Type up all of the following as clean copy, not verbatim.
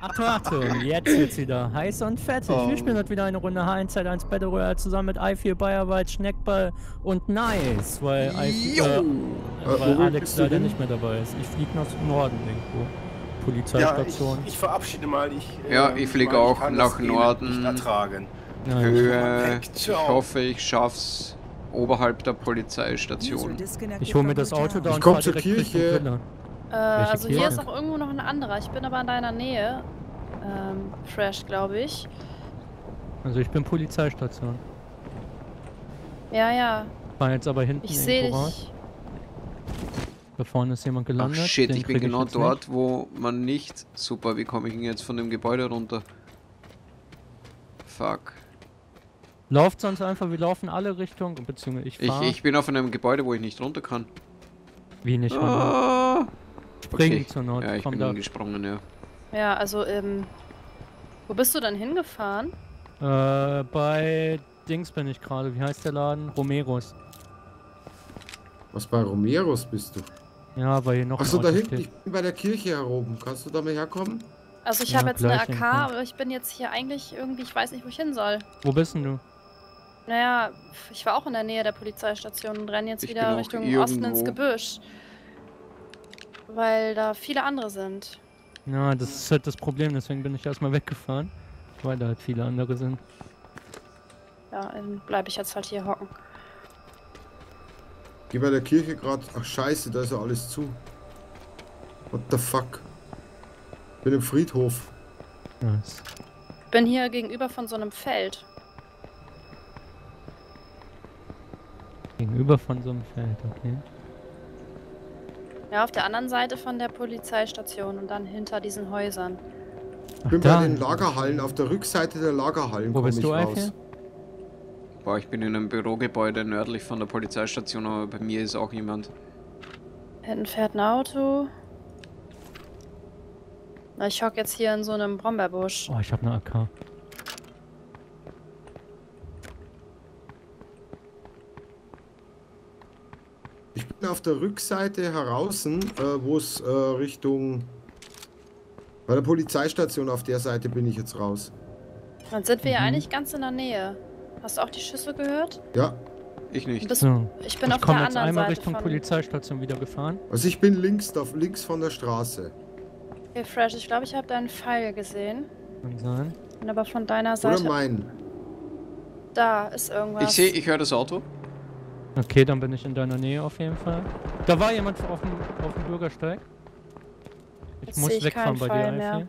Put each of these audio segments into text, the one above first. Achtung, jetzt wird's wieder heiß und fettig. Oh. Wir spielen heute wieder eine Runde H1Z1 Battle Royale zusammen mit iFear Bayerwald, Schneckball und Nice, weil Alex leider nicht mehr dabei ist. Ich fliege nach Norden irgendwo. Polizeistation. Ja, ich verabschiede mal. Ich fliege auch nach Norden. Ich hoffe, ich schaff's oberhalb der Polizeistation. Ich hole mir das Auto da und komme zur Kirche. Also hier ist auch irgendwo noch ein anderer. Ich bin aber in deiner Nähe. Fresh, glaube ich. Also ich bin Polizeistation. Ja, ja. Ich war jetzt aber hinten. Ich sehe dich. Da vorne ist jemand gelandet. Ach shit, ich bin genau dort, wo man nicht... Super, wie komme ich denn jetzt von dem Gebäude runter? Fuck. Lauft sonst einfach, wir laufen alle Richtungen, beziehungsweise ich fahre. Ich bin auf einem Gebäude, wo ich nicht runter kann. Wie nicht runter? Spring zur Not. Ja, ich bin hingesprungen, ja. Ja, also, wo bist du dann hingefahren? Bei Dings bin ich gerade. Wie heißt der Laden? Romeros. Was, bei Romeros bist du? Ja, weil hier noch... Achso, da hinten, ich bin bei der Kirche heroben. Kannst du da mal herkommen? Also ich habe jetzt eine AK, aber ich bin jetzt hier eigentlich irgendwie, ich weiß nicht, wo ich hin soll. Wo bist denn du? Naja, ich war auch in der Nähe der Polizeistation und renne jetzt wieder Richtung Osten ins Gebüsch. Weil da viele andere sind. Ja, das ist halt das Problem, deswegen bin ich erstmal weggefahren. Weil da halt viele andere sind. Ja, dann bleibe ich jetzt halt hier hocken. Geh bei der Kirche gerade. Ach scheiße, da ist ja alles zu. What the fuck? Bin im Friedhof. Nice. Bin hier gegenüber von so einem Feld. Gegenüber von so einem Feld, okay. Ja, auf der anderen Seite von der Polizeistation und dann hinter diesen Häusern. Ach, ich bin bei den Lagerhallen, auf der Rückseite der Lagerhallen. Wo bist du raus? Boah, ich bin in einem Bürogebäude nördlich von der Polizeistation, aber bei mir ist auch jemand. Hinten fährt ein Auto. Na, ich hock jetzt hier in so einem Brombeerbusch. Oh, ich hab eine AK. Ich bin auf der Rückseite heraus, wo es Richtung... Bei der Polizeistation auf der Seite bin ich jetzt raus. Dann sind wir ja eigentlich ganz in der Nähe. Hast du auch die Schüsse gehört? Ja. Ich nicht. Ich bin auf der anderen Seite. Ich komme jetzt einmal Richtung Polizeistation wieder gefahren. Also ich bin links von der Straße. Okay, Fresh, ich glaube, ich habe deinen Pfeil gesehen. Kann sein. Bin aber von deiner Seite. Oder meinen. Da ist irgendwas. Ich höre das Auto. Okay, dann bin ich in deiner Nähe auf jeden Fall. Da war jemand auf dem Bürgersteig. Ich muss wegfahren bei dir, Alfie.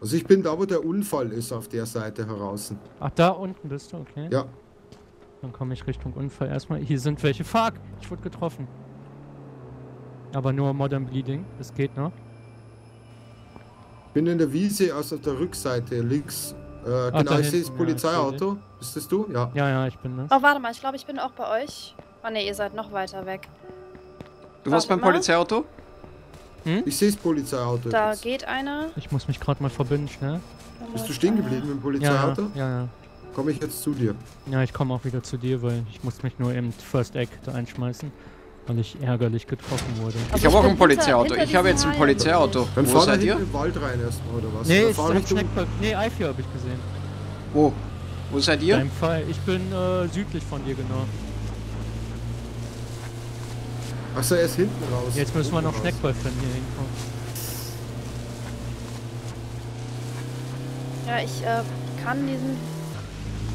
Also ich bin da, wo der Unfall ist, auf der Seite heraus. Ach, da unten bist du, okay. Ja. Dann komme ich Richtung Unfall erstmal. Hier sind welche. Fuck! Ich wurde getroffen. Aber nur Modern Bleeding, das geht noch. Ich bin in der Wiese, also auf der Rückseite, links. Genau, ich sehe das Polizeiauto. Bist das du? Ja. Ja, ich bin das. Oh, warte mal, ich glaube, ich bin auch bei euch. Oh ne, ihr seid noch weiter weg. Du warst beim Polizeiauto? Hm? Ich sehe das Polizeiauto. Da jetzt geht einer. Ich muss mich gerade mal verbinden, schnell. Bist du stehen geblieben im Polizeiauto? Ja. Komme ich jetzt zu dir? Ja, ich komme auch wieder zu dir, weil ich muss mich nur im First Aid einschmeißen. Weil ich ärgerlich getroffen wurde. Ich habe auch ein Polizeiauto. Ich habe jetzt ein Polizeiauto. Dann wo seid ihr? Im Wald rein erstmal oder was? Nee, Eifel habe ich gesehen. Wo? Wo seid ihr? Dein Fall. Ich bin südlich von dir, genau. Achso, er ist hinten raus. Jetzt müssen wir noch Schneckball finden hier hinten. Ja, ich kann diesen...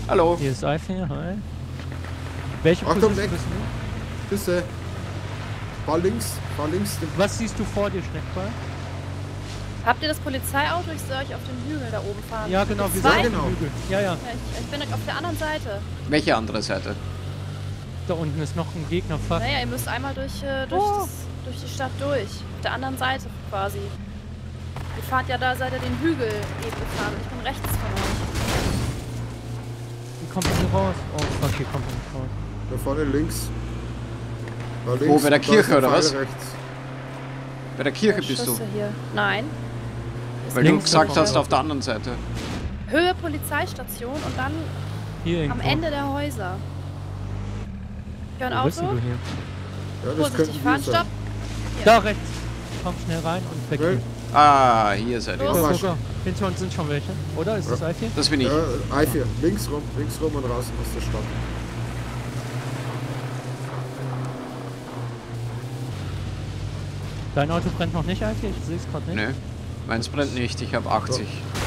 Hallo. Hier ist Eifel, hi. Welche Position bist du? Küsse. Fahr links. Was siehst du vor dir, Schneckball? Habt ihr das Polizeiauto? Ich soll euch auf den Hügel da oben fahren. Ja, genau, wir sind genau. Ja. Ich bin auf der anderen Seite. Welche andere Seite? Da unten ist noch ein Gegner. Naja, ihr müsst einmal durch die Stadt durch. Auf der anderen Seite quasi. Ihr fahrt ja da, seid ihr den Hügel eben gefahren. Ich bin rechts von euch. Wie kommt ihr raus? Oh fuck, hier kommt man raus. Da vorne links. Wo, bei der Kirche oder was? Rechts. Bei der Kirche bist du? Hier. Nein. Weil du gesagt hast, auf der anderen Seite. Höhe Polizeistation und dann hier am Ende der Häuser. Ich höre ein Auto. Ja, vorsichtig fahren, stopp. Hier. Da rechts. komm schnell rein und weg. Ah, hier seid ihr. Oh, hinter uns sind schon welche, oder? Ist das iFear? Das bin ich. iFear, links rum und raus aus der Stadt. Dein Auto brennt noch nicht, iFear? Ich sehe es gerade nicht. Nö, meins brennt nicht, ich habe 80. Oh.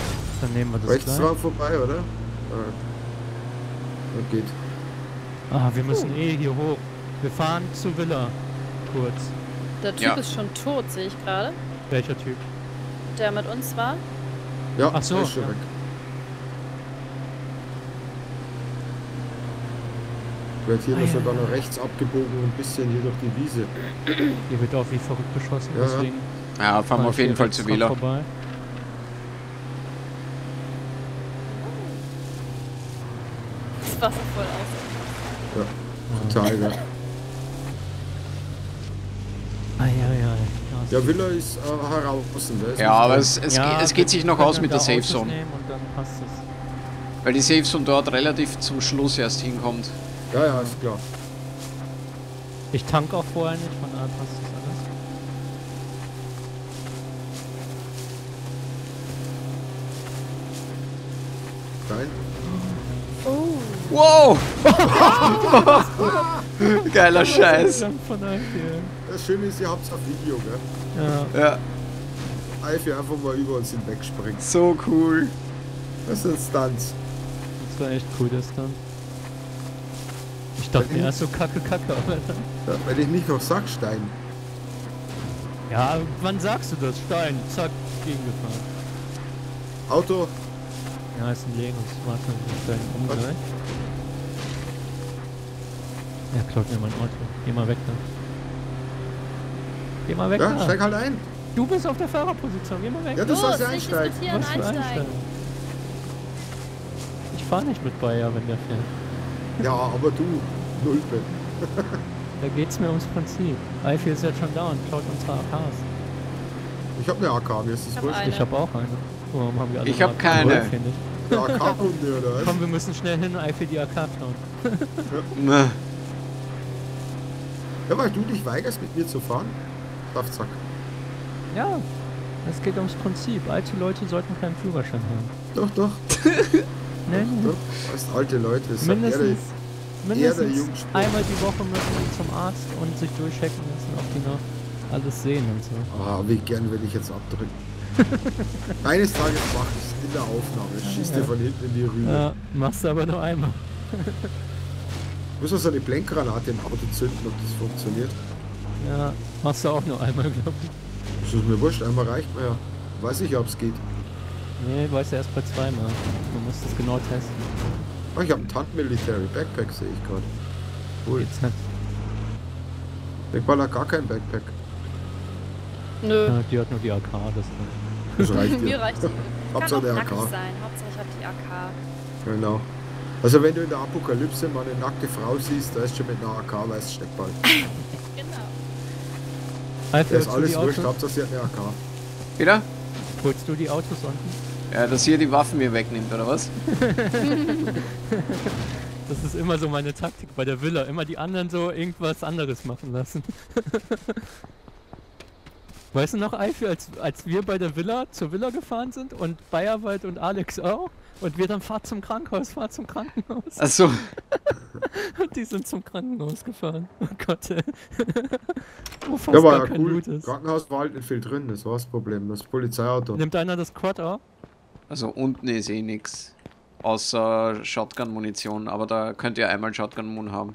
Dann nehmen wir das rechts gleich. Vorbei, oder? Und geht. Ah, wir müssen hier hoch. Wir fahren zu Villa. Kurz. Der Typ ist schon tot, sehe ich gerade. Welcher Typ? Der mit uns war? Ja, ach so. Ist schon weg. Wird hier ist er dann nach rechts abgebogen und ein bisschen hier durch die Wiese. Hier wird auch wie verrückt beschossen, deswegen. Ja, fahren wir auf jeden Fall zu Villa. Vorbei. Das Wasser voll aus. Ja, total geil. Ja, Villa ist herausgelassen. Ja, aber es geht sich noch aus mit der Safe Zone. Weil die Safe Zone dort relativ zum Schluss erst hinkommt. Ja, ja, ist klar. Ich tanke auch vorher nicht, von daher passt das alles. Nein. Wow! Geiler Scheiß. Das Schöne ist, ihr habt's auf Video, gell? Ja. Ja. iFear einfach mal über uns hinwegspringen. So cool. Das sind Stunts. Das war echt cool, das Stunt. Ich dachte mir erst so kacke, aber dann... Wenn ich nicht noch sag, Stein. Ja, wann sagst du das? Stein, zack, gegengefahren. Auto. Ja, ist ein Legos. Warte, ich muss da umgleich. Er klaut mir mein Auto. Geh mal weg da. Geh mal weg da. Steig halt ein. Du bist auf der Fahrerposition. Geh mal weg. Ja, du sollst ja einsteigen. Ich fahr nicht mit Bayer, wenn der fährt. Ja, aber du. Nulpe. Da geht's mir ums Prinzip. iFear ist jetzt schon da und klaut unsere AKs. Ich hab eine AK, mir ist das wurscht. Ich hab auch eine. Warum haben wir alle? Ich hab keine. Ja, AK-Hunde, oder? Komm, wir müssen schnell hin und iFear die AK klauen. Ja. Ja, weil du dich weigerst, mit mir zu fahren. Zack. Ja, es geht ums Prinzip. Alte Leute sollten keinen Führerschein haben. Doch. Nein. Doch. Das sind alte Leute. Das ist mindestens einmal die Woche müssen sie zum Arzt und sich durchchecken lassen, ob die noch alles sehen und so. Ah, wie gern will ich jetzt abdrücken. Eines Tages mach ich in der Aufnahme, schießt dir von hinten in die Rübe. Ja, machst du aber nur einmal. Du musst so eine Blenkgranate im Auto zünden, ob das funktioniert. Ja, machst du auch nur einmal, glaub ich. Das ist mir wurscht, einmal reicht mir ja. Weiß ich, ob es geht. Nee, weißt du erst bei zweimal. Du musst es genau testen. Oh, ich hab einen Tant Military Backpack, sehe ich gerade. Cool. Ich baller gar kein Backpack. Nö. Ja, die hat nur die AK, das reicht mir. Reicht die. Hauptsache die AK. Sein. Hauptsache ich hab die AK. Genau. Also wenn du in der Apokalypse mal eine nackte Frau siehst, da ist schon mit einer AK, weißt du, Schneckball. Genau. Das ist alles wurscht, Hauptsache sie hat eine AK. Wieder? Holst du die Autos unten? Ja, dass hier die Waffen mir wegnimmt, oder was? Das ist immer so meine Taktik bei der Villa. Immer die anderen so irgendwas anderes machen lassen. Weißt du noch, iFear, als wir bei der Villa, zur Villa gefahren sind und Bayerwald und Alex auch und wir dann fahrt zum Krankenhaus. Ach so. Und die sind zum Krankenhaus gefahren. Oh Gott, ey. Oh, fast ja, war gar ja kein cool. Gutes. Krankenhaus war halt nicht viel drin, das war das Problem, das Polizeiauto. Nimmt einer das Quad auch? Also unten ist eh nix. Außer Shotgun-Munition, aber da könnt ihr einmal Shotgun-Mun haben.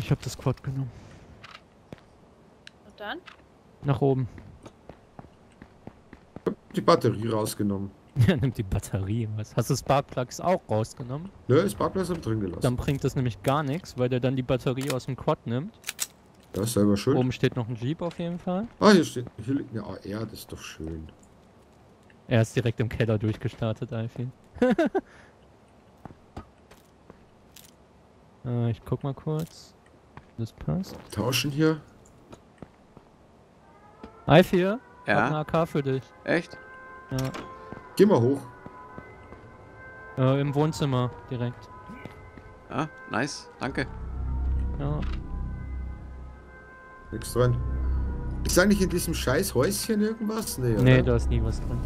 Ich hab das Quad genommen. Und dann? Nach oben. Ich hab die Batterie rausgenommen. Ja, nimmt die Batterie. Was? Hast du das Sparkplugs auch rausgenommen? Nö, das Sparkplugs hab ich drin gelassen. Dann bringt das nämlich gar nichts, weil der dann die Batterie aus dem Quad nimmt. Das ist selber schön. Oben steht noch ein Jeep auf jeden Fall. Ah, hier liegt eine AR, das ist doch schön. Er ist direkt im Keller durchgestartet, Alfie. Ich guck mal kurz. Das passt. Tauschen hier. iFear? Ja. Hab eine AK für dich. Echt? Ja. Geh mal hoch. Im Wohnzimmer direkt. Ah, nice. Danke. Ja. nichts dran. Ist eigentlich in diesem scheiß Häuschen irgendwas? Nee, oder? Nee, da ist nie was drin.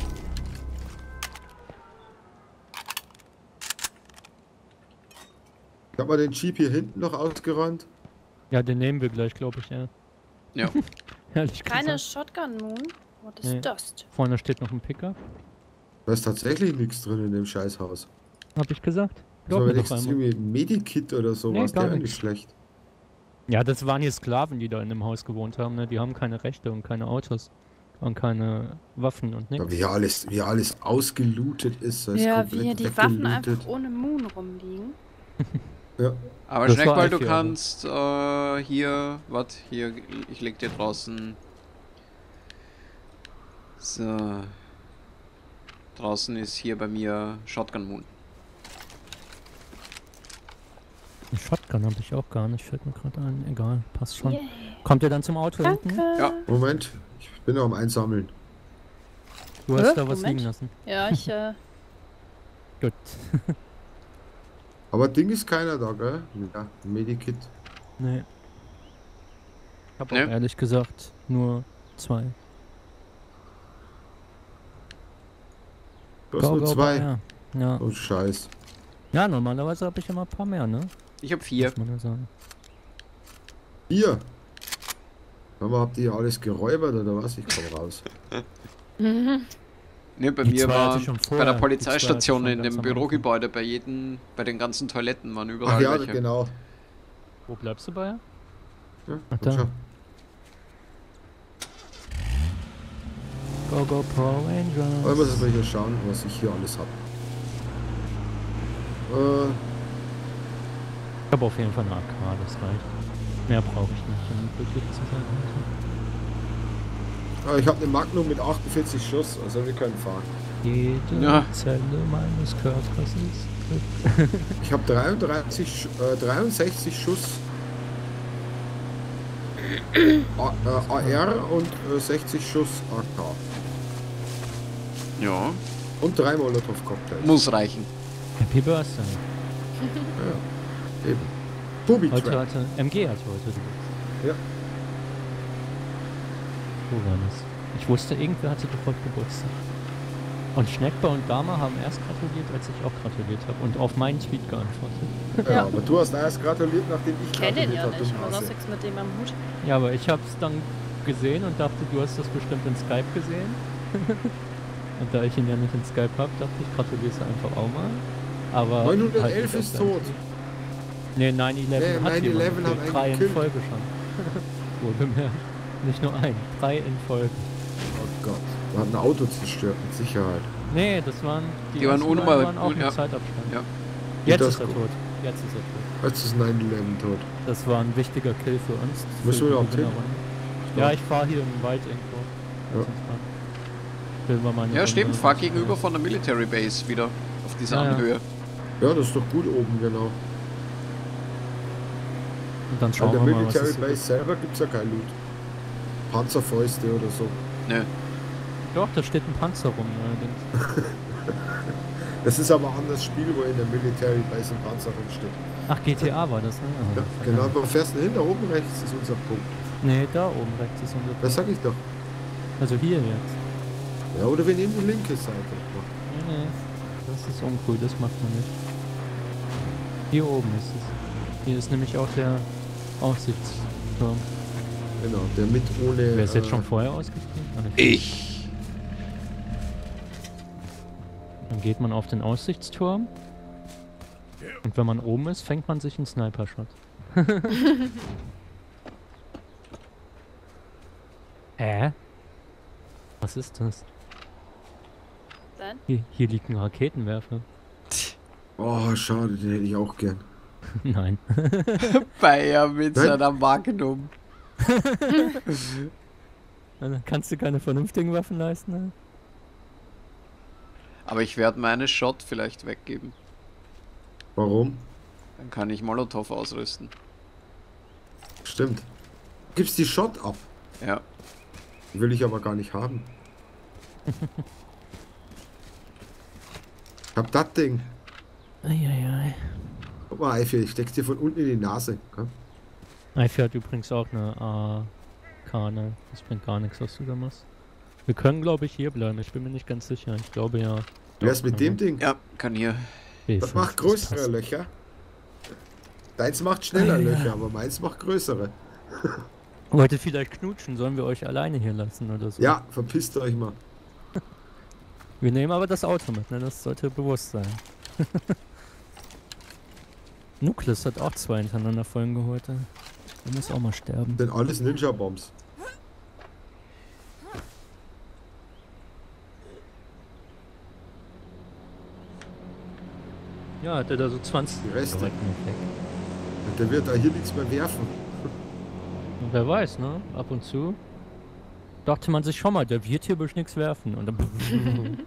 Hat man den Jeep hier hinten noch ausgeräumt? Ja, den nehmen wir gleich, glaube ich, ja. Ja. Keine Shotgun Moon? Was ist das? Vorne steht noch ein Pickup. Da ist tatsächlich nichts drin in dem Scheißhaus. Hab ich gesagt. Glaub mir doch einmal. Irgendwie ein Medikit oder sowas, der eigentlich schlecht. Ja, das waren hier Sklaven, die da in dem Haus gewohnt haben, ne? Die haben keine Rechte und keine Autos und keine Waffen und nichts. Wie alles ausgelootet ist, das ja, ist wie hier die Waffen einfach ohne Moon rumliegen. Ja. Aber Schneckball, du kannst hier, warte, hier, ich leg dir draußen. So. Draußen ist hier bei mir Shotgun Moon. Eine Shotgun habe ich auch gar nicht, fällt mir gerade ein. Egal, passt schon. Yeah. Kommt ihr dann zum Auto hinten? Ja, Moment, ich bin noch am Einsammeln. Du hast da was liegen lassen. Ja, ich gut. Aber Ding ist keiner da, gell? Ja, Medikit. Nee. Ich hab auch ehrlich gesagt nur zwei. Du hast nur zwei? Ja. Ja. Oh Scheiß. Ja, normalerweise habe ich immer ein paar mehr, ne? Ich hab 4. Muss man ja sagen. 4? Aber habt ihr alles geräubert oder was? Ich komm raus. Ne, bei mir war bei der Polizeistation in dem Bürogebäude, bei den ganzen Toiletten waren überall welche. Ja, genau. Wo bleibst du bei? Ja, ach, da. Go, go, Pro Rangers. Aber ich muss jetzt mal hier schauen, was ich hier alles hab. Ich habe auf jeden Fall eine AK, das reicht. Mehr brauche ich nicht, um glücklich zu sein. Also. Ich habe eine Magnum mit 48 Schuss, also wir können fahren. Jede Zelle meines Körpers ist Glück. Ich habe 63 Schuss AR und 60 Schuss AK. Ja. Und 3 Molotov-Cocktails. Muss reichen. Happy Birthday. Ja, eben. Booby-Trap. MG hat heute. Ja. Wo war das? Ich wusste, irgendwer hatte doch heute Geburtstag. Und Schneckball und Dama haben erst gratuliert, als ich auch gratuliert habe. Und auf meinen Tweet geantwortet. Ja, aber du hast erst gratuliert, nachdem ich gratuliert habe. Ich kenne den ja nicht, aber sonst nichts mit dem am Hut. Ja, aber ich hab's dann gesehen und dachte, du hast das bestimmt in Skype gesehen. Und da ich ihn ja nicht in Skype hab, dachte ich, gratuliere einfach auch mal. Aber 911 halt ist tot. Ne, 9-11 hat jemand. Hat 3 in Folge schon. Wurde mehr. Nicht nur ein, 3 in Folge. Oh Gott, da hat ein Auto zerstört mit Sicherheit. Ne, das waren... Die waren ohne mal... auch im Zeitabstand. Ja. Jetzt ist er tot. Jetzt ist er tot. Jetzt ist 9-11 tot. Das war ein wichtiger Kill für uns. Müssen wir auch hin? Ja, ich fahre hier im Wald irgendwo. Ja, stimmt, fahr gegenüber von der Military Base wieder. Diese Anhöhe. Ja, das ist doch gut oben, genau. Und dann schauen wir mal, was ist. An der Military Base selber gibt's ja kein Loot. Panzerfäuste oder so. Ne. Doch, da steht ein Panzer rum, allerdings. Das ist aber ein anderes Spiel, wo in der Military Base ein Panzer rumsteht. Ach, GTA war das, ne? Ja, genau, aber fährst du hin, da oben rechts ist unser Punkt. Ne, da oben rechts ist unser Punkt. Das sag ich doch. Also hier jetzt. Ja, oder wir nehmen die linke Seite. Nee, nee. Das ist uncool, das macht man nicht. Hier oben ist es. Hier ist nämlich auch der Aussichtsturm. Genau, der mit ohne... Wer ist jetzt schon vorher ausgestiegen? Ich! Dann geht man auf den Aussichtsturm. Und wenn man oben ist, fängt man sich einen Sniper-Shot. Hä? Was ist das? Hier liegt ein Raketenwerfer. Oh, schade, den hätte ich auch gern. Nein. Bayer mit seiner Magnum. Dann kannst du keine vernünftigen Waffen leisten. Ne? Aber ich werde meine Shot vielleicht weggeben. Warum? Dann kann ich Molotow ausrüsten. Stimmt. Gibst die Shot ab? Ja. Die will ich aber gar nicht haben. Ich hab das Ding. Eieiei. Guck mal, iFear, ich steck's dir von unten in die Nase. iFear hat übrigens auch eine Kana. Das bringt gar nichts, was du da machst. Wir können, glaube ich, hier bleiben. Ich bin mir nicht ganz sicher. Ich glaube ja. Wer ist mit dem Ding? Ja, kann hier. Das macht größere Löcher. Deins macht schneller Löcher, aber meins macht größere. Wollte vielleicht knutschen, sollen wir euch alleine hier lassen oder so? Ja, verpisst euch mal. Wir nehmen aber das Auto mit, ne? Das sollte bewusst sein. Nukleus hat auch zwei hintereinander Folgen geholt. Der muss auch mal sterben. Denn alles Ninja-Bombs. Ja, hat er da so 20 Reste. Und der wird da hier nichts mehr werfen. Und wer weiß, ne? Ab und zu dachte man sich schon mal, der wird hier bloß nichts werfen. Und dann,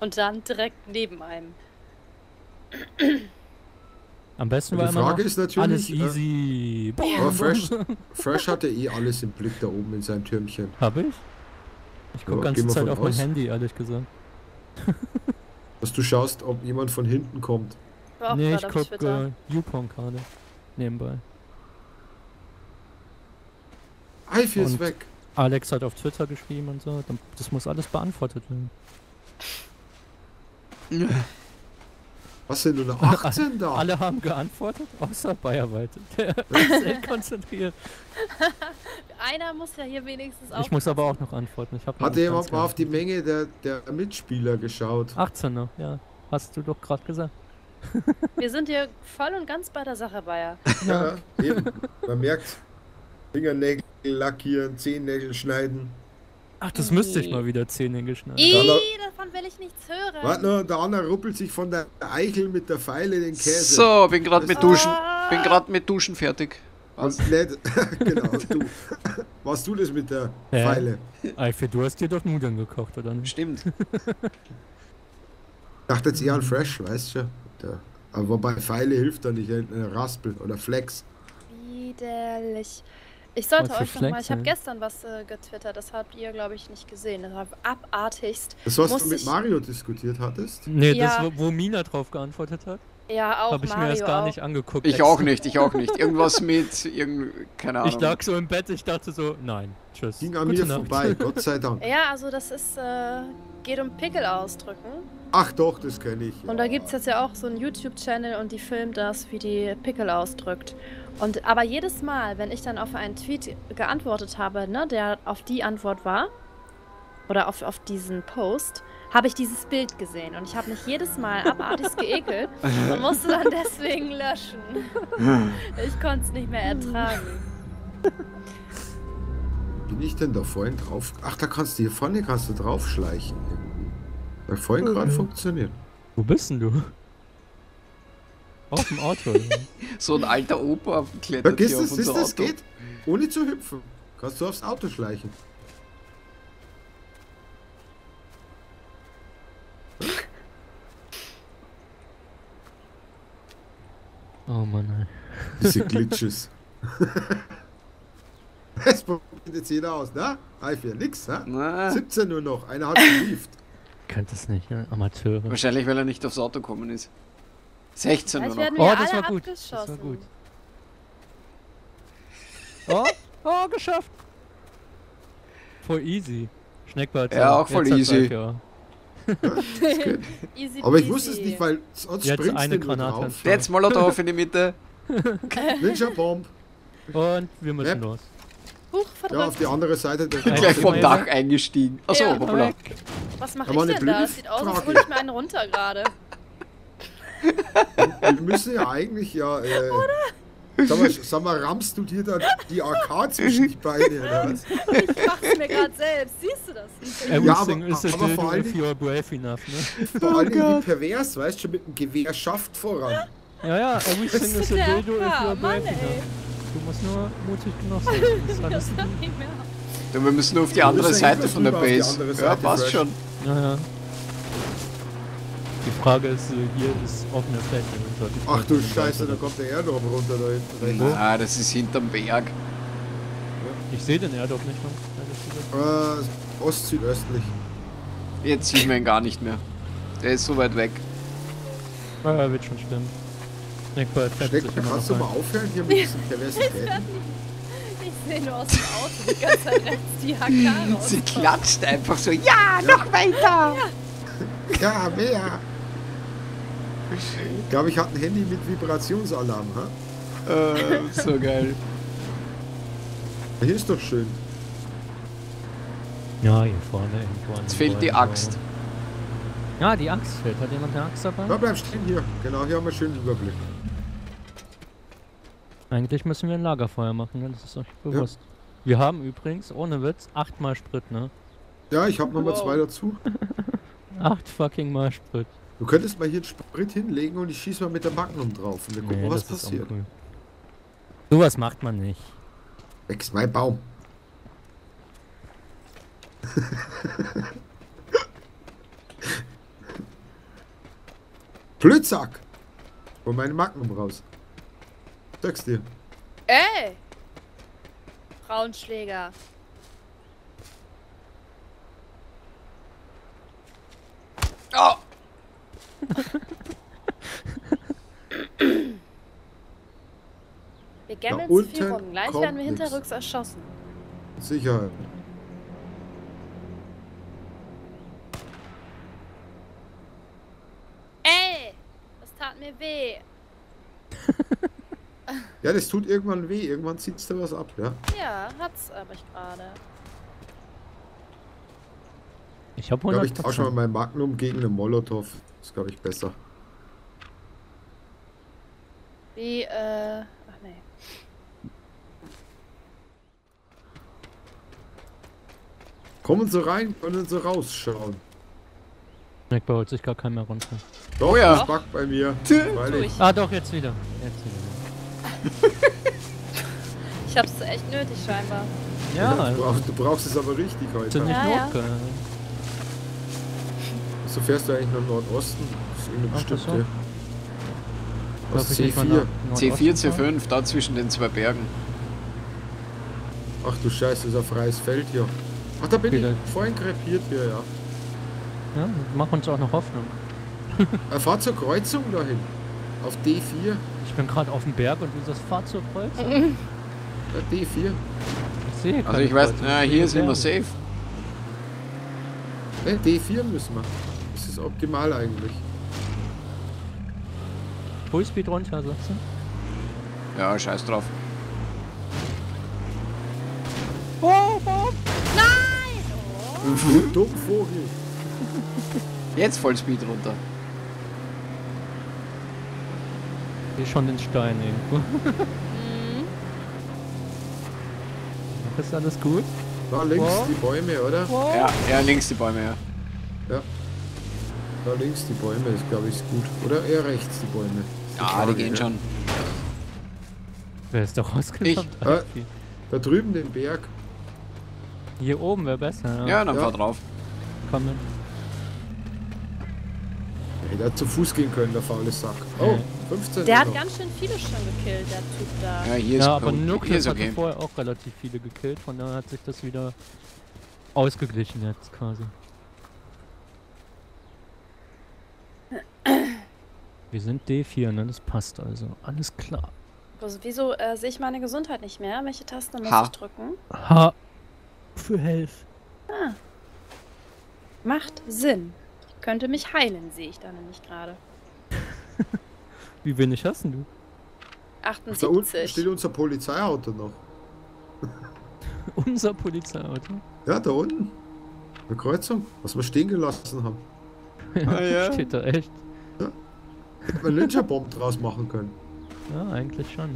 und dann direkt neben einem. Am besten war immer noch alles easy. Aber Fresh hatte eh alles im Blick da oben in seinem Türmchen. Hab ich? Ich guck ganze Zeit auf mein Handy, ehrlich gesagt. Dass du schaust, ob jemand von hinten kommt. War auch nee, ich guck YouPorn gerade nebenbei. iFear ist weg. Alex hat auf Twitter geschrieben und so. Das muss alles beantwortet werden. Was sind nur 18 da? Alle haben geantwortet, außer Bayerwald. Der ist echt konzentriert. Einer muss ja hier wenigstens auch. Ich muss aber auch noch antworten. Ich hab Hat jemand mal auf die Menge der Mitspieler geschaut? 18 noch, ja. Hast du doch gerade gesagt. Wir sind hier voll und ganz bei der Sache, Bayer. Ja, eben. Man merkt, Fingernägel lackieren, Zehennägel schneiden. Ach, das müsste ich mal wieder Zehennägel schneiden. Davon will ich nichts hören. Warte nur, der Anna ruppelt sich von der Eichel mit der Feile den Käse. So, bin gerade mit Duschen. Bin gerade mit Duschen fertig. Was? Nicht, genau, du. Warst du das mit der Feile? Eichel, du hast dir doch Nudeln gekocht, oder nicht? Stimmt. Dachte jetzt eher an Fresh, weißt du? Aber bei Feile hilft da nicht, Raspel oder Flex. Widerlich. Ich sollte euch nochmal, ich habe gestern was getwittert, das habt ihr, glaube ich, nicht gesehen. Das war abartigst. Das, was du mit Mario diskutiert hattest? Nee, ja. Das, wo Mina drauf geantwortet hat? Ja, auch Mario. Habe ich mir das gar nicht angeguckt. Ich auch nicht, ich auch nicht. Irgendwas mit, keine Ahnung. Ich lag so im Bett, ich dachte so, nein, tschüss. Ging an mir vorbei, Gott sei Dank. Ja, also das ist, geht um Pickel ausdrücken. Ach doch, das kenne ich. Ja. Und da gibt es jetzt ja auch so einen YouTube-Channel und die filmt das, wie die Pickel ausdrückt. Und aber jedes Mal, wenn ich dann auf einen Tweet geantwortet habe, ne, der auf die Antwort war, oder auf diesen Post, habe ich dieses Bild gesehen. Und ich habe mich jedes Mal abartigst geekelt und musste dann deswegen löschen. Ich konnte es nicht mehr ertragen. Bin ich denn da vorhin drauf? Ach, da kannst du hier vorne draufschleichen. Vorhin gerade funktioniert. Wo bist denn du? Auf dem Auto. So ein alter Opa klettert Vergiss hier auf unser Auto. Das geht, ohne zu hüpfen. Kannst du aufs Auto schleichen. Oh Mann. Diese Glitches. Das probiert jetzt jeder aus, ne? iFear, nix, ne? 17 nur noch, einer hat gelieft. Könnte es nicht, ne? Amateure. Wahrscheinlich, weil er nicht aufs Auto gekommen ist. 16 nur noch. Oh, das war gut. Das war gut. Oh, oh, geschafft. Voll easy. Schneckball. Ja, auch voll easy. Euch, ja. Easy. Aber ich wusste es nicht, weil sonst jetzt springst eine Granate. Jetzt Molotov in die Mitte. Ninja Bomb. Und wir müssen los. Huch, ja, auf die andere Seite der gleich vom Dach eingestiegen. Achso, ja, popular. Was mache ich denn da? Das sieht aus, als hole ich mir einen runter gerade. Wir müssen ja eigentlich ja. Sag mal, rammst du dir da die AK zwischen die Beine? Oder was? Ich mach's mir gerade selbst. Siehst du das? Ja, aber vor allem wie pervers, weißt du, schon mit dem Gewehr schafft voran. Ja, ja, everything is a dildo if you are brave enough. Du musst nur mutig genug sein. Das hat nicht mehr. Ja, wir müssen nur auf die andere Seite von der Base. Ja, passt schon. Ja, ja. Die Frage ist, hier ist offene Fläche. Ach du Scheiße, da kommt der Airdrop runter da hinten. Ah, das ist hinterm Berg. Ich sehe den Airdrop nicht mehr. Ost-Südöstlich. Jetzt sieht man ihn gar nicht mehr. Der ist so weit weg. Ah, ja, wird schon stimmen. Schneckball, kannst du mal aufhören hier mit diesen Perversitäten? Ich sehe nur aus dem Auto die ganze Zeit rechts die AK raus. Sie klatscht einfach so, ja, noch weiter! Ja, ja mehr! Ich glaube, ich habe ein Handy mit Vibrationsalarm, ha? So geil. Hier ist doch schön. Ja, hier vorne irgendwo. Jetzt fehlt die Axt. Ja, die Axt fehlt. Hat jemand eine Axt dabei? Ja, bleib stehen hier. Genau, hier haben wir schön den Überblick. Eigentlich müssen wir ein Lagerfeuer machen, das ist euch bewusst. Ja. Wir haben übrigens, ohne Witz, 8 mal Sprit, ne? Ja, ich hab nochmal 2 dazu. 8 fucking mal Sprit. Du könntest mal hier einen Sprit hinlegen und ich schieß mal mit der Magnum drauf und wir gucken, was passiert. Sowas macht man nicht. Wächst mein Baum. Blödsack! Hol meine Magnum raus. Sag's dir. Ey! Braunschläger. Oh! Wir gammeln zu viel rum. Gleich werden wir hinterrücks erschossen. Sicherheit. Ey! Das tat mir weh. Ja, das tut irgendwann weh. Irgendwann zieht's da was ab, ja? Ja, hat's aber ich gerade. Ich hab 100. Ich glaub, ich tausche mal mein Magnum gegen eine Molotow. Das glaube ich besser. Wie, ach nee. Kommen Sie rein, können Sie rausschauen. Schneckball holt sich gar keinen mehr runter. Doch, ja. Das backt bei mir. Ah, doch, jetzt wieder. Jetzt wieder. Ich hab's echt nötig scheinbar. Ja, ja du brauchst es aber richtig heute. Ziemlich notgeil. So fährst du eigentlich nach Nordosten? Das ist irgendeine bestimmte. Was C4? C4, C5, da zwischen den 2 Bergen. Ach du Scheiße, das ist ein freies Feld hier. Ach, da bin ich vorhin krepiert hier, ja. Ja, mach uns auch noch Hoffnung. Fahr zur Kreuzung dahin. Auf D4. Ich bin gerade auf dem Berg und dieses Fahrzeug kreuz. Ja, D4. Ich sehe also ich weiß, na, hier sind wir safe. Ne, D4 müssen wir. Das ist optimal eigentlich. Fullspeed runter, sagst du? Ja, scheiß drauf. Oh, oh. Nein! Oh. Dumm Vogel. Jetzt Vollspeed runter. Schon den Stein irgendwo. Ist alles gut? Da links die Bäume, oder? Wow. Ja, eher links die Bäume, ja. Ja. Da links die Bäume ist, glaube ich, gut. Oder eher rechts die Bäume. Ja, die gehen schon. Wer ist doch rausgekommen? Ich. Da drüben den Berg. Hier oben wäre besser. Ja, dann fahr drauf. Komm mit. Hey, der hat zu Fuß gehen können, der faule Sack. Oh. 15 der hat ganz schön viele schon gekillt, der Typ da. Ja, hier ist aber Nukleus hat vorher auch relativ viele gekillt, von daher hat sich das wieder ausgeglichen jetzt quasi. Wir sind D4, ne? Das passt also. Alles klar. Also, wieso sehe ich meine Gesundheit nicht mehr? Welche Tasten muss ich drücken? H. Für Health. Ah. Macht Sinn. Ich könnte mich heilen, sehe ich da nämlich gerade. Wie wenig hast denn du? 78. Da unten steht unser Polizeiauto noch. Unser Polizeiauto? Ja, da unten. Eine Kreuzung, was wir stehen gelassen haben. Ah, ja. Steht da echt. Ja. Hätten wir einen Ninja-Bomb draus machen können. Ja, eigentlich schon,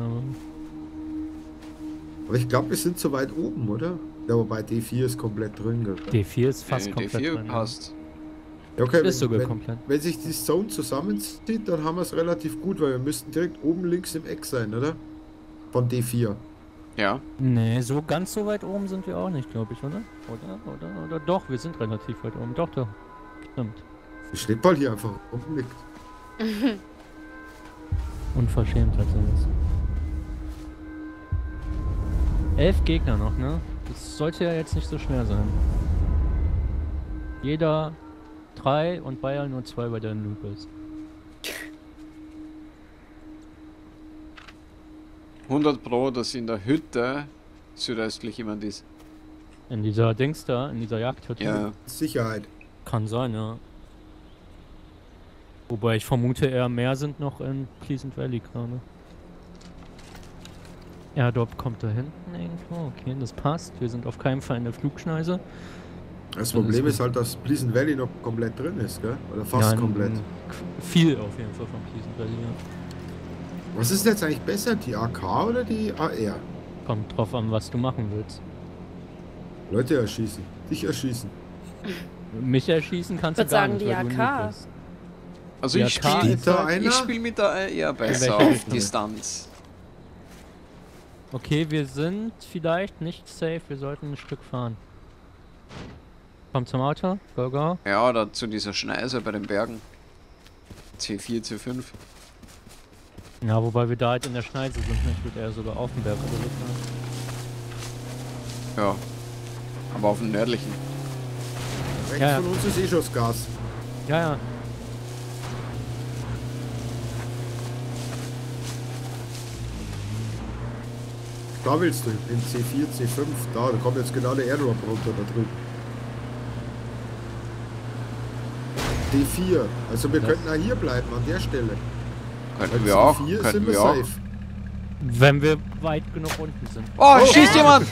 aber ich glaube, wir sind zu weit oben, oder? Ja, wobei D4 ist komplett drin. Oder? D4 ist fast komplett D4 drin. Passt. Ja, okay, ist sogar komplett. Wenn sich die Zone zusammenzieht, dann haben wir es relativ gut, weil wir müssten direkt oben links im Eck sein, oder? Von D4. Ja. Nee, so ganz so weit oben sind wir auch nicht, glaube ich, oder? Oder doch, wir sind relativ weit oben. Doch, doch. Stimmt. Der Schneckball hier einfach oben liegt. Unverschämt hat alles. 11 Gegner noch, ne? Das sollte ja jetzt nicht so schwer sein. Jeder 3 und Bayern nur 2 bei der Loop ist. 100 Pro, dass in der Hütte südöstlich jemand ist. In dieser Dings da, in dieser Jagdhütte? Ja. Sicherheit. Kann sein, ja. Wobei ich vermute, eher mehr sind noch in Pleasant Valley gerade. Airdrop kommt da hinten irgendwo, okay, das passt. Wir sind auf keinen Fall in der Flugschneise. Das Problem ist halt, dass Pleasant Valley noch komplett drin ist, gell? Oder fast ja, komplett. Viel auf jeden Fall von Pleasant Valley, ja. Was ist jetzt eigentlich besser, die AK oder die AR? Kommt drauf an, was du machen willst. Leute erschießen, dich erschießen. Mich erschießen kannst du gar nicht, die weil AK. Du nicht bist. Also die ich spiele mit der AR besser auf Distanz. Okay, wir sind vielleicht nicht safe, wir sollten ein Stück fahren. Komm zum Auto, go go. Ja, oder zu dieser Schneise bei den Bergen. C4, C5. Ja, wobei wir da halt in der Schneise sind, ich würde eher sogar auf dem Berg oder so. Ja, aber auf dem nördlichen. Rechts ja, von uns ist eh schon das Gas. Ja, ja. Da willst du, in C4, C5, da kommt jetzt genau der Airdrop runter da drüben. D4, also wir könnten auch hier bleiben an der Stelle. Könnten wir auch, könnten wir auch. Wenn wir weit genug unten sind. Oh, oh schießt jemand!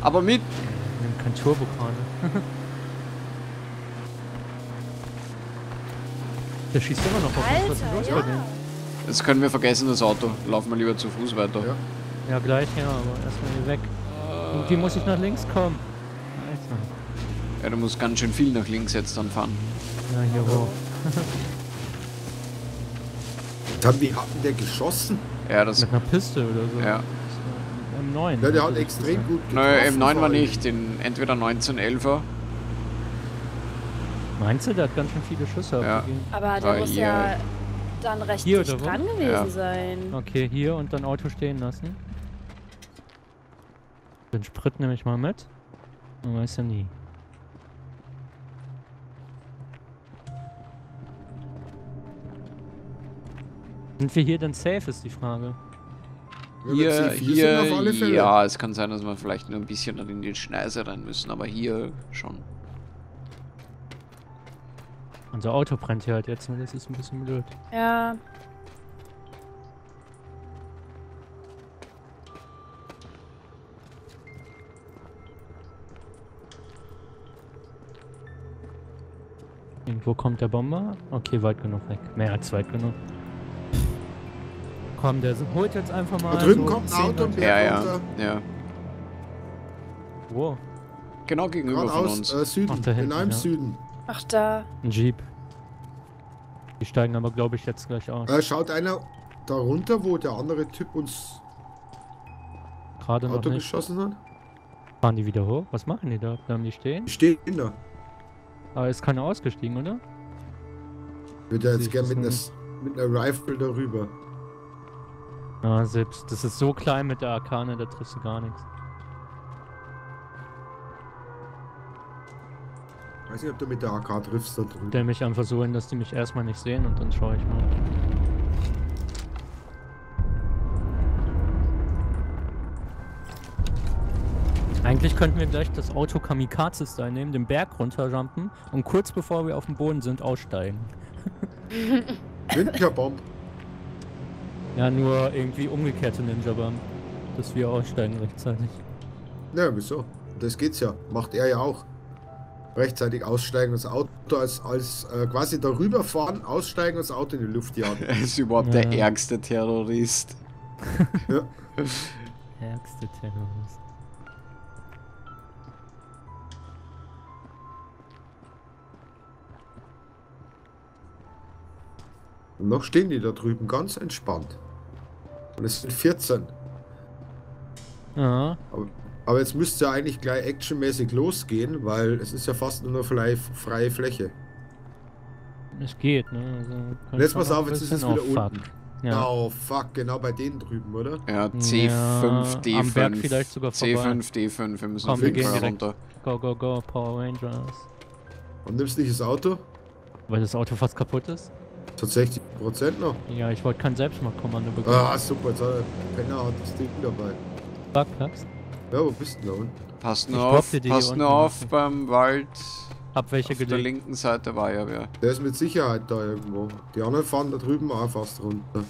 Aber mit... Wir haben kein Turbo gerade. Der schießt immer noch auf uns, was ist los bei dem? Jetzt können wir vergessen das Auto. Laufen wir lieber zu Fuß weiter. Ja, ja gleich, ja, aber erstmal hier weg. Wie muss ich nach links kommen? Alter. Ja, du musst ganz schön viel nach links jetzt dann fahren. Ja, hier hoch. Dann, wie hat denn der geschossen? Ja, das... Mit einer Piste oder so. Ja. M9. Ja, der hat extrem gut geschossen. Naja, M9 war nicht. In entweder 1911er. Meinst du, der hat ganz schön viele Schüsse abgegeben? Aber der muss ja... dann recht dicht dran gewesen sein. Okay, hier und dann Auto stehen lassen. Den Sprit nehme ich mal mit. Man weiß ja nie. Sind wir hier denn safe, ist die Frage. Hier, auf alle Fälle. Ja, es kann sein, dass wir vielleicht nur ein bisschen dann in die Schneise rein müssen, aber hier schon. Unser Auto brennt hier halt jetzt, das ist ein bisschen blöd. Ja. Irgendwo kommt der Bomber. Okay, weit genug weg. Mehr als weit genug. Komm, der holt jetzt einfach mal... Da drüben so kommt ein Auto und ja. Wow. Genau gegenüber von uns. Süden. Ach, hinten, in einem Süden. Ach da. Ein Jeep. Die steigen aber glaube ich jetzt gleich aus. Schaut einer da runter, wo der andere Typ uns gerade Auto noch nicht geschossen hat? Fahren die wieder hoch? Was machen die da? Bleiben die stehen? Die stehen da. Aber ist keiner ausgestiegen, oder? Ich würde jetzt gerne mit einer Rifle darüber. Ah, selbst. Das ist so klein mit der Arkane, da triffst du gar nichts. Ich weiß nicht, ob du mit der AK triffst da drüben. Ich stell mich einfach so hin, dass die mich erstmal nicht sehen und dann schaue ich mal. Eigentlich könnten wir gleich das Auto Kamikaze-Style nehmen, den Berg runterjumpen und kurz bevor wir auf dem Boden sind, aussteigen. Ninja-Bomb. Ja, nur irgendwie umgekehrte Ninja-Bomb. Dass wir aussteigen rechtzeitig. Naja, wieso? Das geht's ja. Macht er ja auch. Rechtzeitig aussteigen, das Auto als quasi darüber fahren, aussteigen und das Auto in die Luft jagen. Er ist überhaupt der ärgste Terrorist. Ja. Ärgste Terrorist. Und noch stehen die da drüben ganz entspannt. Und es sind 14. Ja. Aber jetzt müsste ja eigentlich gleich actionmäßig losgehen, weil es ist ja fast nur noch freie Fläche. Es geht, ne? Also jetzt pass auf, jetzt ist es wieder unten. Ja. Oh fuck, genau bei denen drüben, oder? Ja, C5, D5. Am Berg vielleicht sogar vorbei. C5, D5, wir müssen auf jeden Fall runter. Go, go, go, Power Rangers. Und nimmst nicht das Auto? Weil das Auto fast kaputt ist? 60% noch? Ja, ich wollte kein Selbstmordkommando bekommen. Ah, super, jetzt hat der Penner hat das Ding dabei. Parkplatz? Ja, wo bist du da unten? Passt nur auf, beim Wald. Ab welcher Auf gelegt? Der linken Seite war ja wer. Der ist mit Sicherheit da irgendwo. Die anderen fahren da drüben auch fast runter.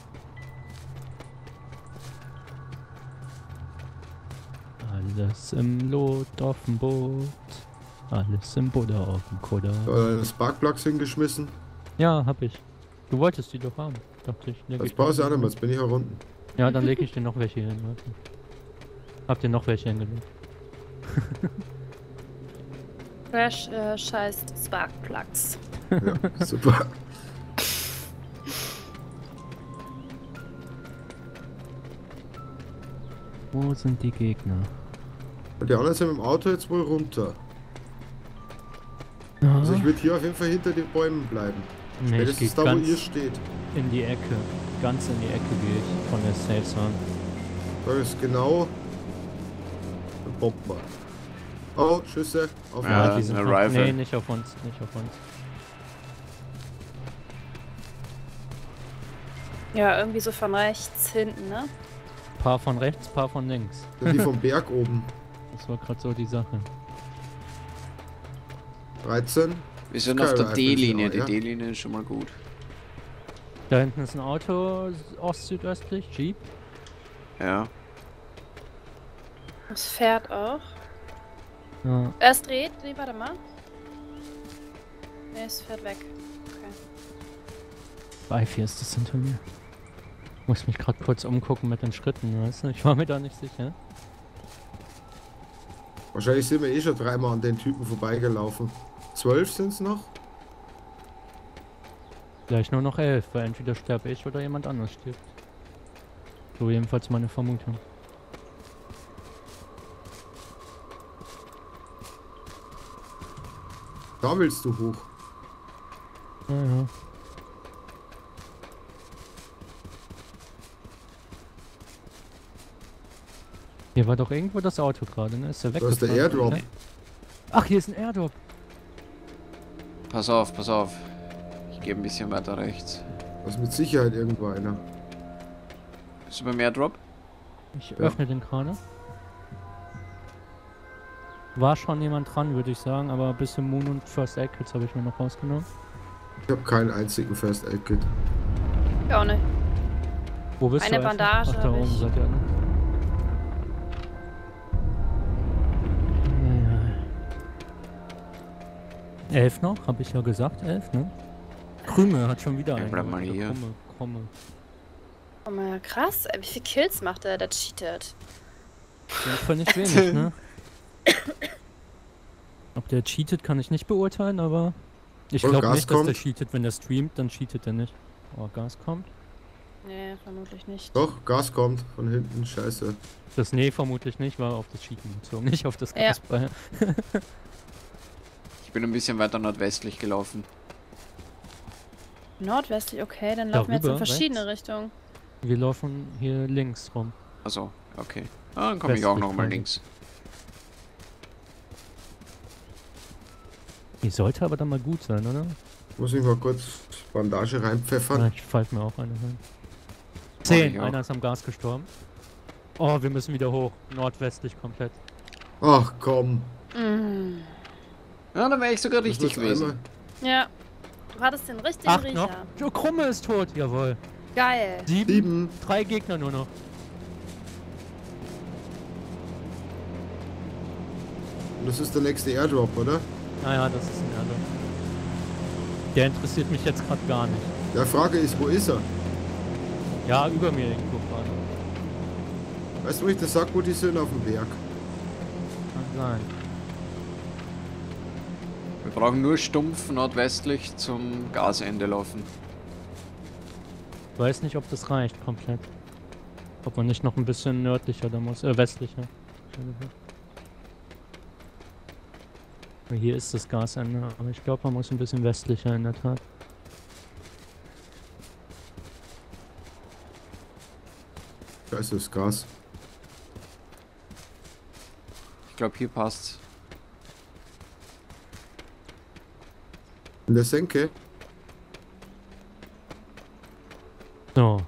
Alles im Lot auf dem Boot. Alles im Buddha auf dem Koda. Das Sparkplugs hingeschmissen? Ja, hab ich. Du wolltest die doch haben, dachte ich. Das brauchst du ja nicht mehr, jetzt bin ich ja unten. Ja, dann lege ich dir noch welche hin. Warte. Habt ihr noch welche hingelegt? Fresh, scheiß Sparkplugs. Ja, super. Wo sind die Gegner? Die anderen sind mit dem Auto jetzt wohl runter. Aha. Also ich würde hier auf jeden Fall hinter den Bäumen bleiben. Nee, das ist da, wo ihr steht. In die Ecke. Ganz in die Ecke gehe ich von der Safe Zone. Da ist genau. Bomber. Oh, Schüsse. Auf die sind eine Rifle. Nee, nicht auf uns. Nicht auf uns. Ja, irgendwie so von rechts hinten, ne? Paar von rechts, paar von links. Die vom Berg oben. Das war gerade so die Sache. 13. Wir sind auf der D-Linie. Die D-Linie ist schon mal gut. Da hinten ist ein Auto, ost-südöstlich, Jeep. Ja. Das fährt auch. Ja. Es dreht, nee, warte mal. Ne, es fährt weg. Okay. iFear ist das hinter mir. Ich muss mich gerade kurz umgucken mit den Schritten, weißt du? Ich war mir da nicht sicher. Wahrscheinlich sind wir eh schon dreimal an den Typen vorbeigelaufen. 12 sind's noch? Gleich nur noch 11, weil entweder sterbe ich oder jemand anders stirbt. So jedenfalls meine Vermutung. Da willst du hoch. Ja. Hier war doch irgendwo das Auto gerade, ne? Ist der weg? Da ist der Airdrop. Ne? Ach, hier ist ein Airdrop. Pass auf, pass auf. Ich gehe ein bisschen weiter rechts. Da ist mit Sicherheit irgendwo einer. Bist du beim Airdrop? Ich öffne den gerade. War schon jemand dran, würde ich sagen, aber ein bisschen Moon und First Aid Kits habe ich mir noch rausgenommen. Ich habe keinen einzigen First Aid Kit. Ja, auch nicht. Wo bist du? Eine Bandage. Ach, da oben seid ihr, ne? Ja. 11 noch, habe ich ja gesagt, 11, ne? Krüme hat schon wieder einen. Bleib mal hier. Krüme. Krass, wie viele Kills macht er? Der cheatet. Ja, fand ich wenig, ne? Ob der cheatet, kann ich nicht beurteilen, aber ich glaube nicht, dass der cheatet. Wenn der streamt, dann cheatet er nicht. Oh, Gas kommt? Nee, vermutlich nicht. Doch, Gas kommt von hinten, scheiße. Das nee, vermutlich nicht, war auf das Cheaten bezogen, nicht auf das Gas. Ja. Ich bin ein bisschen weiter nordwestlich gelaufen. Nordwestlich, okay, dann laufen wir jetzt in verschiedene Richtungen. Wir laufen hier links rum. Achso, okay. Ah, dann komme ich auch nochmal links. Die sollte aber dann mal gut sein, oder? Muss ich mal kurz Bandage reinpfeffern? Ja, ich pfeife mir auch eine rein. 10, einer ist am Gas gestorben. Oh, wir müssen wieder hoch. Nordwestlich komplett. Ach komm. Mhm. Ja, dann wäre ich sogar richtig gewesen. Ja. Du hattest den richtigen Riecher. Jo, Krumme ist tot, jawohl. Geil. 7. 3 Gegner nur noch. Das ist der nächste Airdrop, oder? Naja, das ist ein Erde. Der interessiert mich jetzt gerade gar nicht. Die Frage ist, wo ist er? Ja, über mir irgendwo gerade. Weißt du, wo ich das sag, wo die sind? Auf dem Berg. Kann sein. Wir brauchen nur stumpf nordwestlich zum Gasende laufen. Ich weiß nicht, ob das reicht komplett. Ob man nicht noch ein bisschen nördlicher da muss, westlicher. Hier ist das Gasende, aber ich glaube, man muss ein bisschen westlicher in der Tat. Da ist das Gas. Ich glaube, hier passt's. In der Senke? So.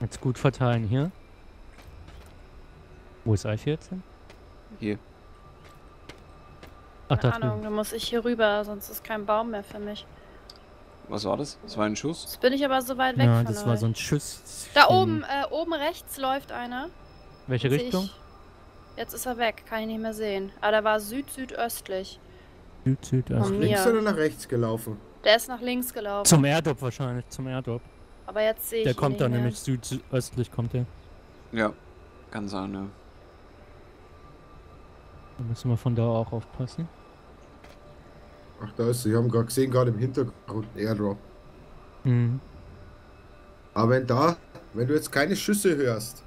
Jetzt gut verteilen hier. Wo ist I14? Hier. Ach, keine Ahnung, dann muss ich hier rüber, sonst ist kein Baum mehr für mich. Was war das? Das war ein Schuss? Jetzt bin ich aber so weit weg von euch. Ja, das war so ein Schuss. Da oben, oben rechts läuft einer. Welche Richtung? Jetzt ist er weg, kann ich nicht mehr sehen. Aber der war süd-südöstlich. Süd-südöstlich. Nach links oder nach rechts gelaufen? Der ist nach links gelaufen. Zum Airdrop wahrscheinlich, zum Airdrop. Aber jetzt sehe ich ihn nicht mehr. Der kommt da nämlich südöstlich, kommt der. Ja, kann sein, ja. Da müssen wir von da auch aufpassen. Ach, da ist sie. Ich habe gerade gesehen, gerade im Hintergrund ein Airdrop. Mhm. Aber wenn da, wenn du jetzt keine Schüsse hörst,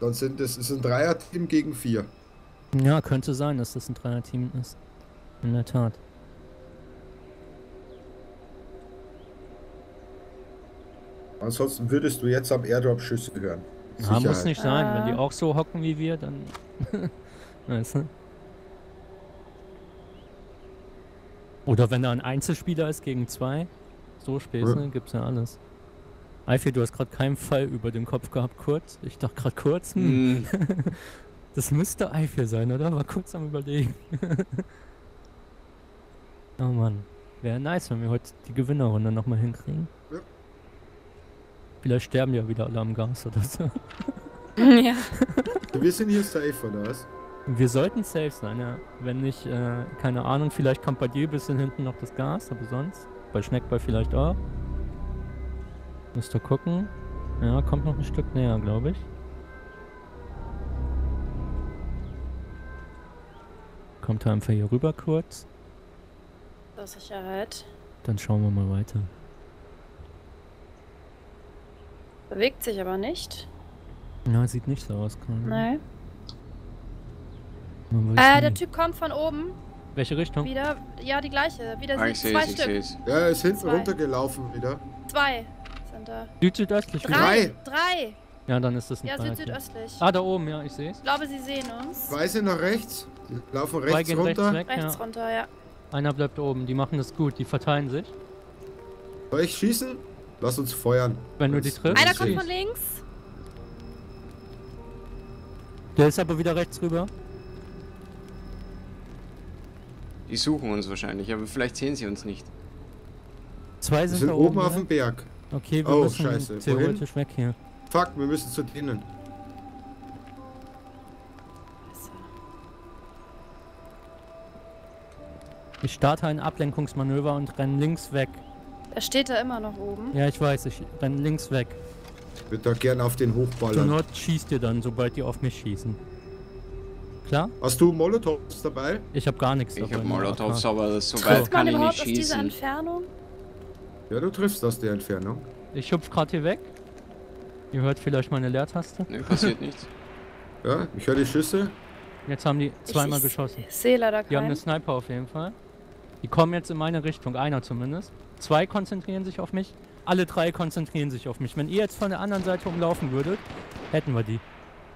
dann sind das, ist ein Dreier-Team gegen 4. Ja, könnte sein, dass das ein Dreier-Team ist. In der Tat. Ansonsten würdest du jetzt am Airdrop Schüsse hören. Ja, muss nicht sein. Wenn die auch so hocken wie wir, dann... Weißt du? Oder wenn da ein Einzelspieler ist gegen 2, so Späße, ne? Gibt's ja alles. Alfie, du hast gerade keinen Fall über den Kopf gehabt, kurz. Ich dachte gerade kurz, Das müsste Alfie sein, oder? War kurz am Überlegen. Oh Mann, wäre nice, wenn wir heute die Gewinnerrunde nochmal hinkriegen. Ja. Vielleicht sterben ja wieder alle am Gas oder so. Ja. Wir sind hier safe, oder was? Wir sollten safe sein, ja. Wenn nicht, keine Ahnung, vielleicht kommt bei dir ein bisschen hinten noch das Gas, aber sonst. Bei Schneckball vielleicht auch. Müsst ihr gucken. Ja, kommt noch ein Stück näher, glaube ich. Kommt einfach hier rüber kurz. Zur Sicherheit. Dann schauen wir mal weiter. Bewegt sich aber nicht. Na, sieht nicht so aus. Nein. Der Typ kommt von oben. Welche Richtung? Wieder, ja, die gleiche. Wieder sind zwei Stück. Ja, er ist hinten runtergelaufen wieder. 2 sind da. Süd-südöstlich. 3. Ja, dann ist das ein Dreier. Ja, süd-südöstlich. Ah, da oben, ja, ich sehe es. Ich glaube, sie sehen uns. 2 sind nach rechts. Die laufen rechts runter. Rechts runter, ja. Einer bleibt oben. Die machen das gut. Die verteilen sich. Soll ich schießen? Lass uns feuern. Wenn du die triffst. Einer kommt von links. Der ist aber wieder rechts rüber. Die suchen uns wahrscheinlich, aber vielleicht sehen sie uns nicht. 2 sind da oben auf dem Berg. Okay, wir müssen theoretisch weg hier. Fuck, wir müssen zu denen. Ich starte ein Ablenkungsmanöver und renne links weg. Er steht da immer noch oben. Ja, ich weiß, ich renne links weg. Ich würde da gerne auf den hochballern. Nord schießt ihr dann, sobald die auf mich schießen. Klar? Hast du Molotovs dabei? Ich hab gar nichts dabei. Ich hab Molotovs, aber so weit kann ich nicht schießen. Aus dieser Entfernung? Ja, du triffst aus der Entfernung. Ich hüpf gerade hier weg. Ihr hört vielleicht meine Leertaste. Ne, passiert nichts. Ja, ich höre die Schüsse. Jetzt haben die zweimal geschossen. Ich sehe leider keinen. Die haben einen Sniper auf jeden Fall. Die kommen jetzt in meine Richtung, einer zumindest. 2 konzentrieren sich auf mich. Alle 3 konzentrieren sich auf mich. Wenn ihr jetzt von der anderen Seite umlaufen würdet, hätten wir die.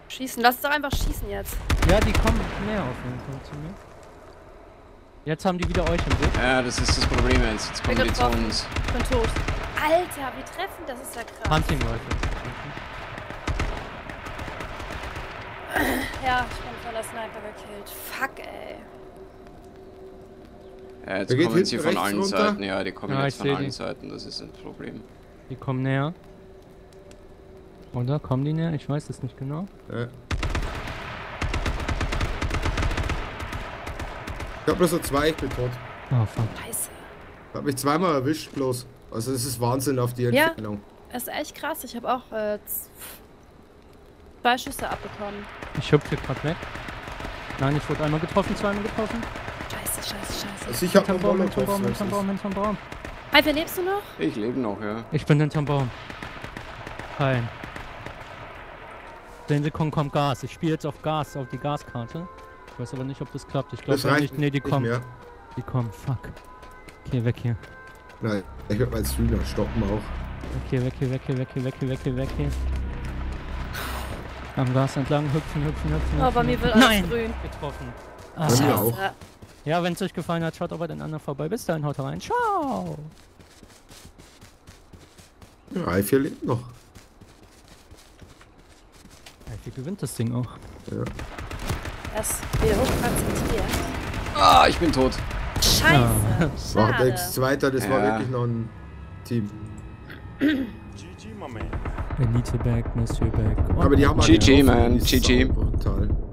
Schießen, lass doch einfach schießen jetzt. Ja, die kommen näher auf jeden Fall zu mir. Jetzt haben die wieder euch im Blick. Ja, das ist das Problem jetzt. Jetzt kommen die zu uns. Ich bin tot. Alter, wir treffen, das ist ja krass. Hunting, Leute. Ja, ich bin von der Sniper gekillt. Fuck, ey. Ja, jetzt kommen sie von allen Seiten. Ja, die kommen jetzt von allen Seiten. Das ist ein Problem. Die kommen näher. Oder kommen die näher? Ich weiß es nicht genau. Ich hab bloß noch 2, ich bin tot. Oh, fuck. Scheiße. Hab mich zweimal erwischt bloß. Also es ist Wahnsinn auf die Entfernung. Ja, ist echt krass. Ich habe auch 2 Schüsse abbekommen. Ich hüpfe gerade weg. Nein, ich wurde einmal getroffen, zweimal getroffen. Scheiße. Also ich hab einen Baum, hinterm Baum. Alter, lebst du noch? Ich lebe noch, ja. Ich bin hinterm Baum. Heilen. 10 Sekunden kommt Gas. Ich spiele jetzt auf Gas, auf die Gaskarte. Ich weiß aber nicht, ob das klappt. Ich glaube nicht. Ne, die kommen. Die kommen. Fuck. Okay, weg hier. Nein, ich hab meinen Streamer stoppen auch. Okay, weg hier. Am Gas entlang hüpfen. Oh, bei mir wird alles grün. Getroffen. Ah, auch. Ja, wenn es euch gefallen hat, schaut auch bei den anderen vorbei. Bis dahin, haut rein. Ciao! Ja, iFear lebt noch. iFear gewinnt das Ding auch. Ja. Das wird hochkonzentriert. Ah, ich bin tot. Scheiße. War ja. Der Zweiter, das war wirklich noch ein Team. GG, my man. Elite back, Monsieur back. Aber die haben GG, man. GG. Brutal.